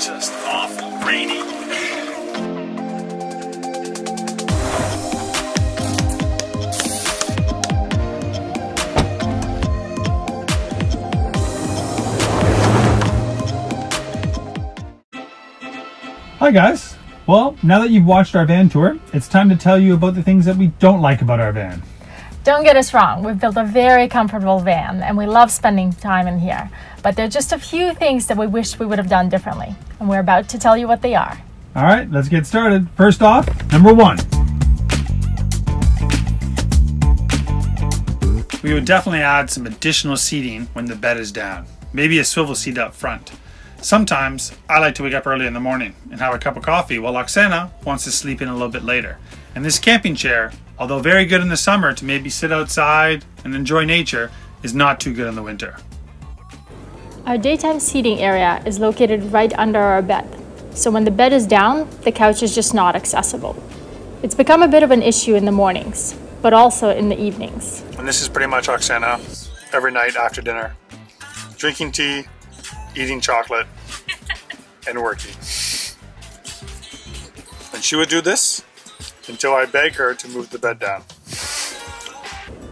Just awful, rainy. Hi guys. Well, now that you've watched our van tour, it's time to tell you about the things that we don't like about our van. Don't get us wrong, we've built a very comfortable van and we love spending time in here, but there are just a few things that we wish we would have done differently, and we're about to tell you what they are. All right, let's get started. First off, number 1. We would definitely add some additional seating when the bed is down, maybe a swivel seat up front. Sometimes I like to wake up early in the morning and have a cup of coffee while Oksana wants to sleep in a little bit later. And this camping chair, although very good in the summer to maybe sit outside and enjoy nature, is not too good in the winter. Our daytime seating area is located right under our bed, so when the bed is down, the couch is just not accessible. It's become a bit of an issue in the mornings, but also in the evenings. And this is pretty much Oksana every night after dinner, drinking tea, eating chocolate, and working. And she would do this until I beg her to move the bed down.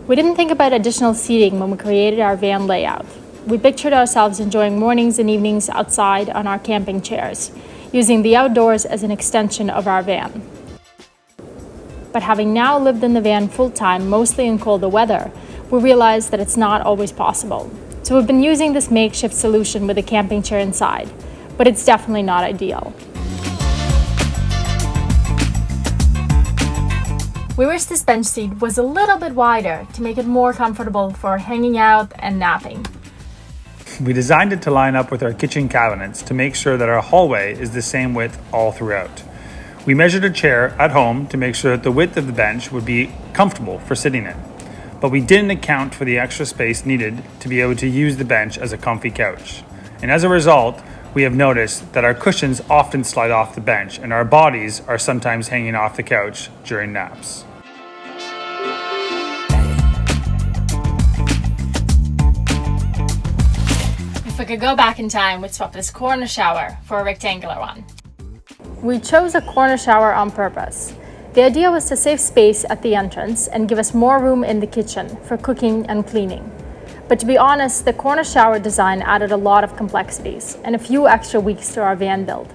We didn't think about additional seating when we created our van layout. We pictured ourselves enjoying mornings and evenings outside on our camping chairs, using the outdoors as an extension of our van. But having now lived in the van full-time, mostly in colder weather, we realized that it's not always possible. So we've been using this makeshift solution with a camping chair inside, but it's definitely not ideal. We wish this bench seat was a little bit wider to make it more comfortable for hanging out and napping. We designed it to line up with our kitchen cabinets to make sure that our hallway is the same width all throughout. We measured a chair at home to make sure that the width of the bench would be comfortable for sitting in, but we didn't account for the extra space needed to be able to use the bench as a comfy couch. And as a result, we have noticed that our cushions often slide off the bench and our bodies are sometimes hanging off the couch during naps. If we could go back in time, we'd swap this corner shower for a rectangular one. We chose a corner shower on purpose. The idea was to save space at the entrance and give us more room in the kitchen for cooking and cleaning. But to be honest, the corner shower design added a lot of complexities and a few extra weeks to our van build.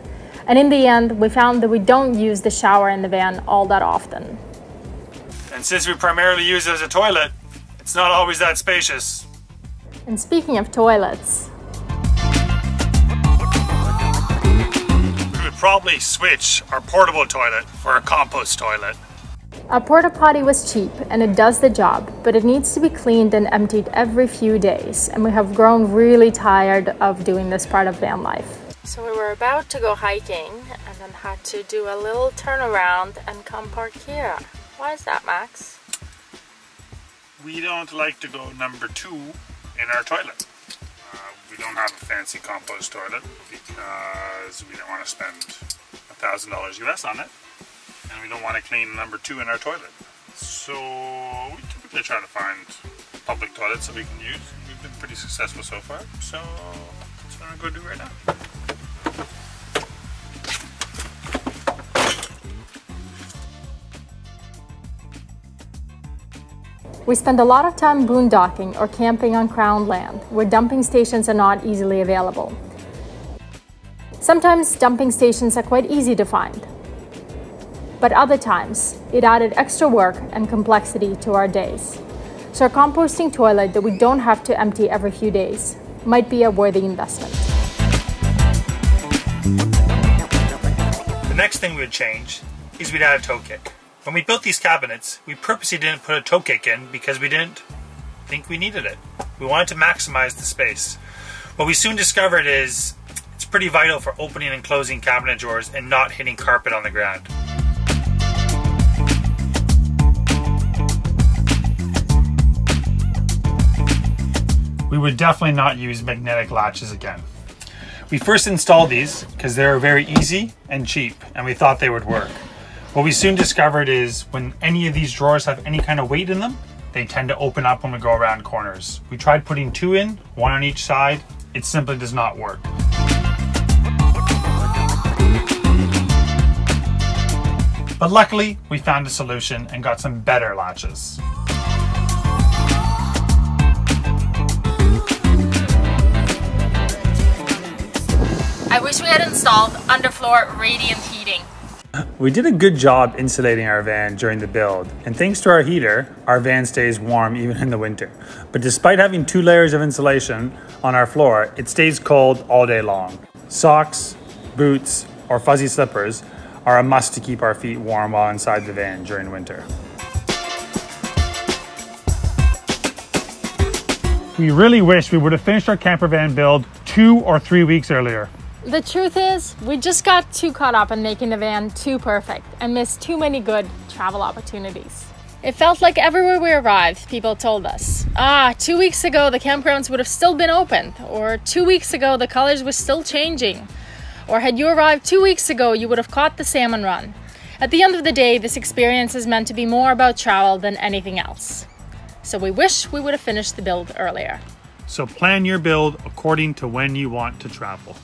And in the end, we found that we don't use the shower in the van all that often. And since we primarily use it as a toilet, it's not always that spacious. And speaking of toilets, we would probably switch our portable toilet for a compost toilet. Our porta potty was cheap and it does the job, but it needs to be cleaned and emptied every few days, and we have grown really tired of doing this part of van life. So we were about to go hiking and then had to do a little turnaround and come park here. Why is that, Max? We don't like to go number 2 in our toilet. We don't have a fancy compost toilet because we don't want to spend $1,000 US on it. And we don't want to clean number 2 in our toilet. So we typically try to find public toilets that we can use. We've been pretty successful so far, so that's what I'm going to do right now. We spend a lot of time boondocking or camping on Crown land, where dumping stations are not easily available. Sometimes dumping stations are quite easy to find, but other times, it added extra work and complexity to our days. So a composting toilet that we don't have to empty every few days might be a worthy investment. The next thing we would change is we'd add a toe kick. When we built these cabinets, we purposely didn't put a toe kick in because we didn't think we needed it. We wanted to maximize the space. What we soon discovered is it's pretty vital for opening and closing cabinet drawers and not hitting carpet on the ground. We would definitely not use magnetic latches again. We first installed these because they were very easy and cheap and we thought they would work. What we soon discovered is when any of these drawers have any kind of weight in them, they tend to open up when we go around corners. We tried putting 2 in, 1 on each side. It simply does not work. But luckily, we found a solution and got some better latches. I wish we had installed underfloor radiant heating. We did a good job insulating our van during the build, and thanks to our heater, our van stays warm even in the winter. But despite having 2 layers of insulation on our floor, it stays cold all day long. Socks, boots, or fuzzy slippers are a must to keep our feet warm while inside the van during winter. We really wish we would have finished our camper van build 2 or 3 weeks earlier. The truth is, we just got too caught up in making the van too perfect and missed too many good travel opportunities. It felt like everywhere we arrived, people told us, 2 weeks ago the campgrounds would have still been open, or 2 weeks ago the colors were still changing, or had you arrived 2 weeks ago you would have caught the salmon run. At the end of the day, this experience is meant to be more about travel than anything else. So we wish we would have finished the build earlier. So plan your build according to when you want to travel.